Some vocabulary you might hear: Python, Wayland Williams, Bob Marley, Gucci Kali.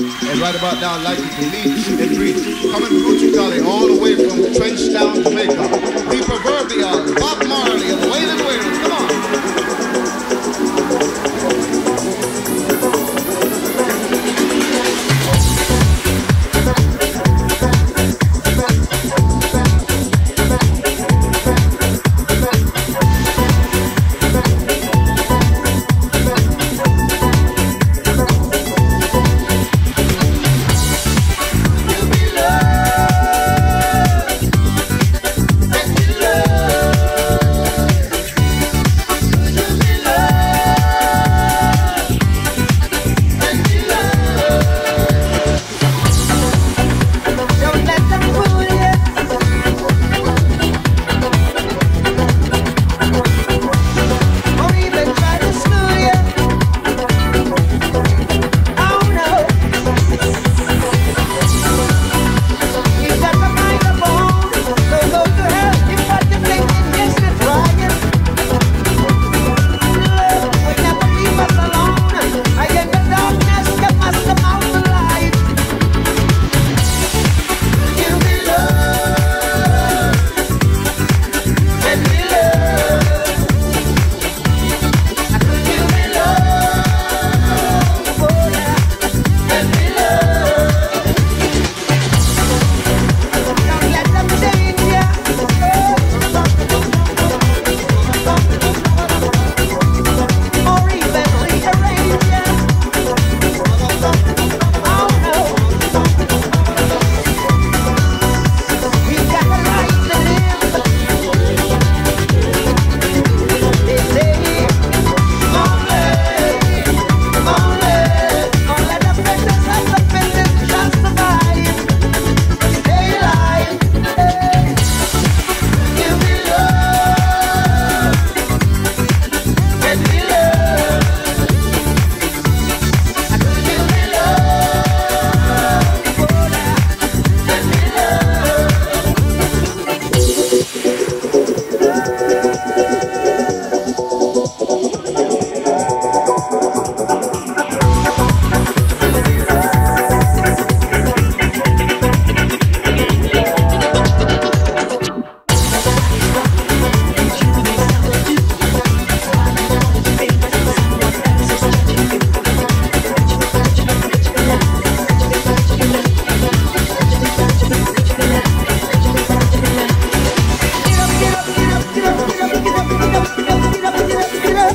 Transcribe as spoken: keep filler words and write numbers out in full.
And right about now, I'd like you to meet and greet coming from Gucci Kali all the way from Trenchtown, Jamaica, the proverbial Bob Marley of Wayland Williams. Come on.